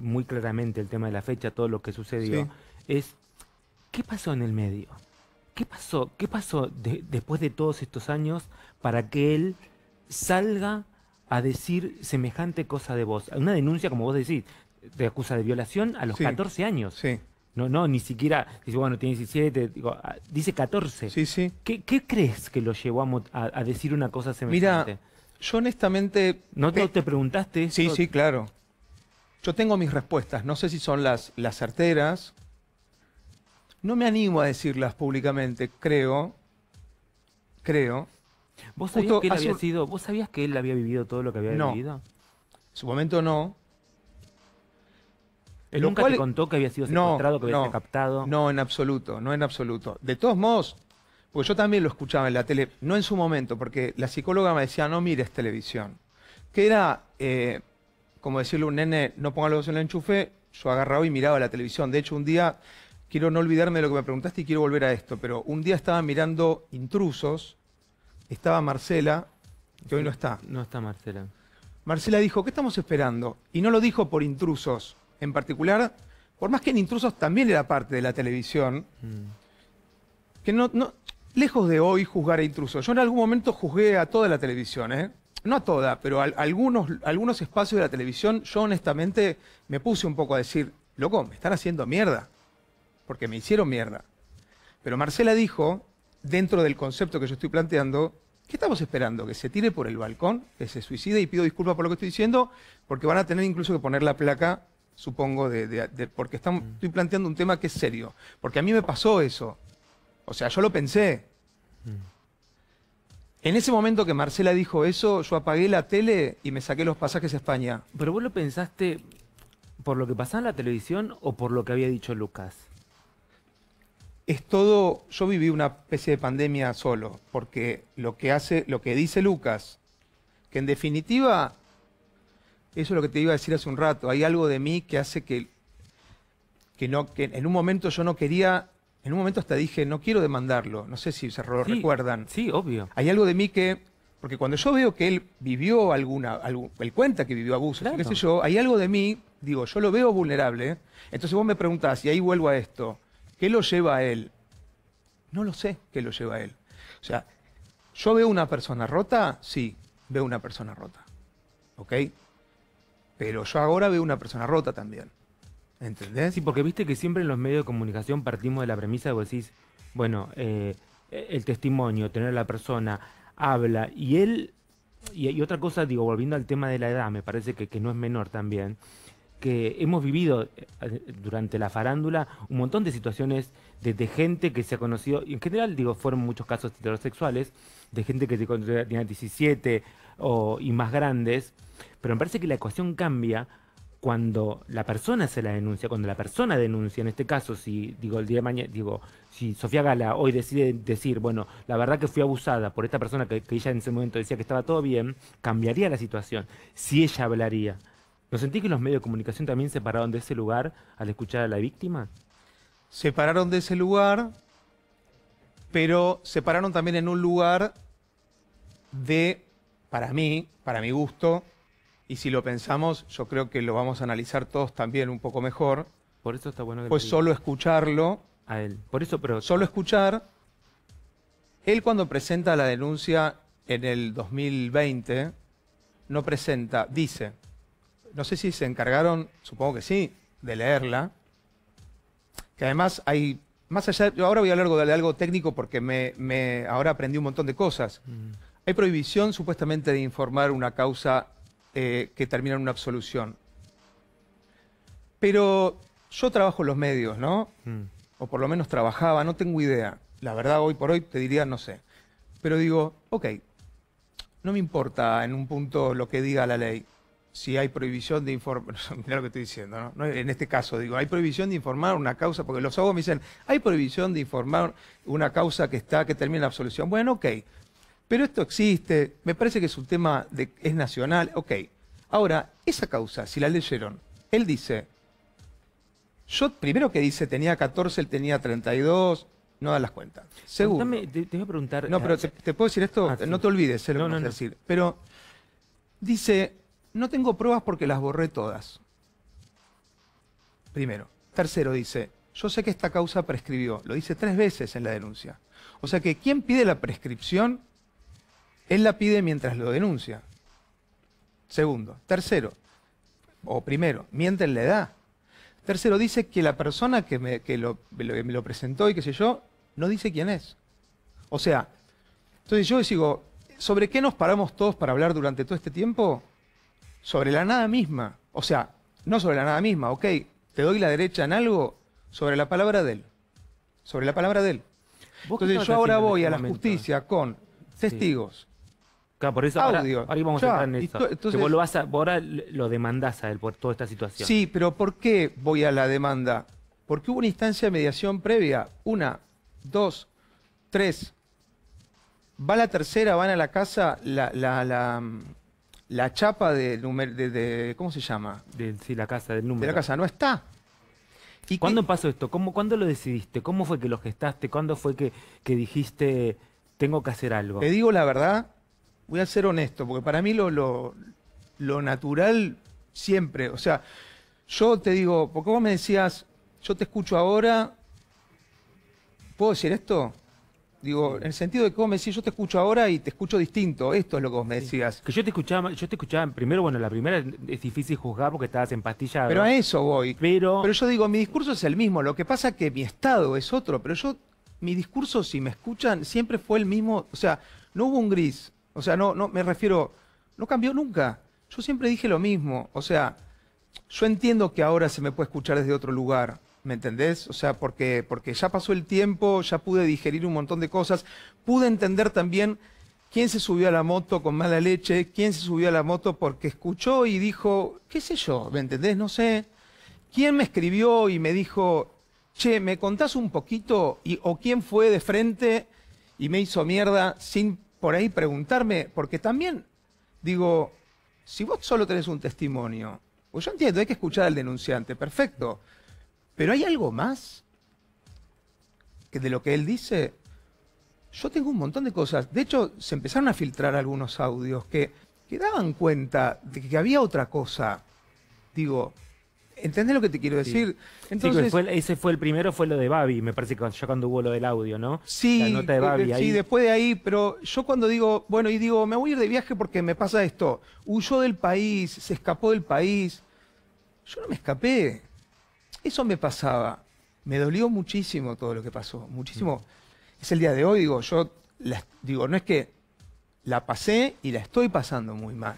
muy claramente el tema de la fecha, todo lo que sucedió, sí, es ¿qué pasó en el medio? ¿Qué pasó después de todos estos años para que él salga a decir semejante cosa de vos? Una denuncia, como vos decís, te acusa de violación a los sí, 14 años. Sí. No, no, ni siquiera, dice, bueno, tiene 17, digo, dice 14. Sí, sí. ¿Qué crees que lo llevó a decir una cosa semejante? Mira, yo honestamente... ¿No te preguntaste eso? Sí, sí, claro. Yo tengo mis respuestas, no sé si son las certeras. No me animo a decirlas públicamente, creo. ¿Vos sabías que él había sido, vos sabías que él había vivido todo lo que había vivido? No, en su momento no. ¿Él nunca te contó que había sido secuestrado, que había sido captado? No, en absoluto, no en absoluto. De todos modos, porque yo también lo escuchaba en la tele, no en su momento, porque la psicóloga me decía, no mires televisión. Que era, como decirle a un nene, no ponga los en el enchufe, yo agarraba y miraba la televisión. De hecho, un día... Quiero no olvidarme de lo que me preguntaste y quiero volver a esto, pero un día estaba mirando Intrusos, estaba Marcela, que hoy no está. No está Marcela. Marcela dijo, ¿qué estamos esperando? Y no lo dijo por Intrusos en particular, por más que en Intrusos también era parte de la televisión, que no, lejos de hoy juzgar a Intrusos. Yo en algún momento juzgué a toda la televisión, ¿eh? No a toda, pero a algunos espacios de la televisión, yo honestamente me puse un poco a decir, loco, me están haciendo mierda. Porque me hicieron mierda. Pero Marcela dijo, dentro del concepto que yo estoy planteando, ¿qué estamos esperando? ¿Que se tire por el balcón? ¿Que se suicide? Y pido disculpas por lo que estoy diciendo, porque van a tener incluso que poner la placa, supongo, porque estoy planteando un tema que es serio. Porque a mí me pasó eso. O sea, yo lo pensé. En ese momento que Marcela dijo eso, yo apagué la tele y me saqué los pasajes a España. ¿Pero vos lo pensaste por lo que pasaba en la televisión o por lo que había dicho Lucas? Es todo, yo viví una especie de pandemia solo, porque lo que dice Lucas, que en definitiva, eso es lo que te iba a decir hace un rato, hay algo de mí que hace que en un momento yo no quería, en un momento hasta dije, no quiero demandarlo, no sé si se lo recuerdan. Sí, obvio. Hay algo de mí que, porque cuando yo veo que él vivió él cuenta que vivió abusos, claro, qué sé yo, hay algo de mí, digo, yo lo veo vulnerable, entonces vos me preguntás, y ahí vuelvo a esto, ¿qué lo lleva a él? No lo sé qué lo lleva a él. O sea, ¿yo veo una persona rota? Sí, veo una persona rota. ¿Ok? Pero yo ahora veo una persona rota también. ¿Entendés? Sí, porque viste que siempre en los medios de comunicación partimos de la premisa de vos decís, bueno, el testimonio, tener a la persona, habla. Y él, y otra cosa, digo, volviendo al tema de la edad, me parece que no es menor también, que hemos vivido durante la farándula un montón de situaciones de gente que se ha conocido, en general, digo, fueron muchos casos heterosexuales, de gente que tenía 17 y más grandes, pero me parece que la ecuación cambia cuando la persona denuncia, en este caso, si digo el día de mañana, digo, si Sofía Gala hoy decide decir, bueno, la verdad que fui abusada por esta persona que ella en ese momento decía que estaba todo bien, cambiaría la situación, si ella hablaría. ¿No sentís que los medios de comunicación también se pararon de ese lugar al escuchar a la víctima? Se pararon de ese lugar, pero se pararon también en un lugar de, para mí, para mi gusto, y si lo pensamos, yo creo que lo vamos a analizar todos también un poco mejor. Por eso está bueno que pues solo escucharlo. A él. Por eso, pero... Solo escuchar. Él cuando presenta la denuncia en el 2020, no presenta, dice... No sé si se encargaron, supongo que sí, de leerla. Que además hay, más allá, yo ahora voy a hablar de algo técnico porque ahora aprendí un montón de cosas. Hay prohibición supuestamente de informar una causa que termina en una absolución. Pero yo trabajo en los medios, ¿no? O por lo menos trabajaba, no tengo idea. La verdad, hoy por hoy te diría, no sé. Pero digo, ok, no me importa en un punto lo que diga la ley. Si hay prohibición de informar, mirá lo que estoy diciendo, ¿no? No, en este caso digo, hay prohibición de informar una causa, porque los abogados me dicen, hay prohibición de informar una causa que termina en absolución. Bueno, ok, pero esto existe, me parece que es un tema, es nacional, ok. Ahora, esa causa, si la leyeron, él dice, yo primero que dice, tenía 14, él tenía 32, no dan las cuentas. Seguro. Te voy a preguntar... No, pero te puedo decir esto, no te olvides, se lo vamos a decir. Pero dice... No tengo pruebas porque las borré todas. primero. Tercero, dice, yo sé que esta causa prescribió. Lo dice 3 veces en la denuncia. O sea que quien pide la prescripción, él la pide mientras lo denuncia. Segundo. Tercero, o primero, miente en la edad. Tercero, dice que la persona que me lo presentó y qué sé yo, no dice quién es. O sea, entonces yo digo, ¿sobre qué nos paramos todos para hablar durante todo este tiempo? Sobre la nada misma. O sea, no sobre la nada misma, ok, te doy la derecha en algo, sobre la palabra de él. Sobre la palabra de él. Entonces yo ahora voy a la justicia con testigos. Claro, por eso ahora vamos a entrar en esto. Entonces, que vos ahora lo demandás a él por toda esta situación. Sí, pero ¿por qué voy a la demanda? Porque hubo una instancia de mediación previa. 1, 2, 3. Va la tercera, van a la casa, la chapa de ¿cómo se llama? Sí, la casa del número. De la casa, no está. ¿Y cuándo pasó esto? ¿Cuándo lo decidiste? ¿Cómo fue que lo gestaste? ¿Cuándo fue que dijiste, tengo que hacer algo? Te digo la verdad. Voy a ser honesto, porque para mí lo natural siempre, o sea, yo te digo, porque vos me decías, yo te escucho ahora, ¿puedo decir esto? Digo, en el sentido de que vos me decís, yo te escucho ahora y te escucho distinto, esto es lo que vos me decías. Que yo te escuchaba primero, bueno, la primera es difícil juzgar porque estabas empastillado. Pero a eso voy. Pero yo digo, mi discurso es el mismo, lo que pasa es que mi estado es otro, pero yo, mi discurso, si me escuchan, siempre fue el mismo, o sea, no hubo un gris. O sea, no me refiero, no cambió nunca. Yo siempre dije lo mismo. O sea, yo entiendo que ahora se me puede escuchar desde otro lugar, ¿me entendés? O sea, porque ya pasó el tiempo, ya pude digerir un montón de cosas. Pude entender también quién se subió a la moto con mala leche, quién se subió a la moto porque escuchó y dijo, qué sé yo, ¿me entendés? No sé. ¿Quién me escribió y me dijo, che, me contás un poquito? O quién fue de frente y me hizo mierda sin por ahí preguntarme, porque también, digo, si vos solo tenés un testimonio, pues yo entiendo, hay que escuchar al denunciante, perfecto, pero ¿hay algo más que de lo que él dice? Yo tengo un montón de cosas, de hecho, se empezaron a filtrar algunos audios que daban cuenta de que había otra cosa, digo, ¿entendés lo que te quiero decir? Sí. Entonces, sí, ese fue el primero, fue lo de Babi, me parece que ya cuando hubo lo del audio, ¿no? Sí, la nota de Babi, sí, ahí. Después de ahí, pero yo cuando digo, bueno, y digo, me voy a ir de viaje porque me pasa esto, huyó del país, se escapó del país, yo no me escapé, eso me pasaba, me dolió muchísimo todo lo que pasó, muchísimo. Es el día de hoy, digo, yo, no es que la pasé y la estoy pasando muy mal.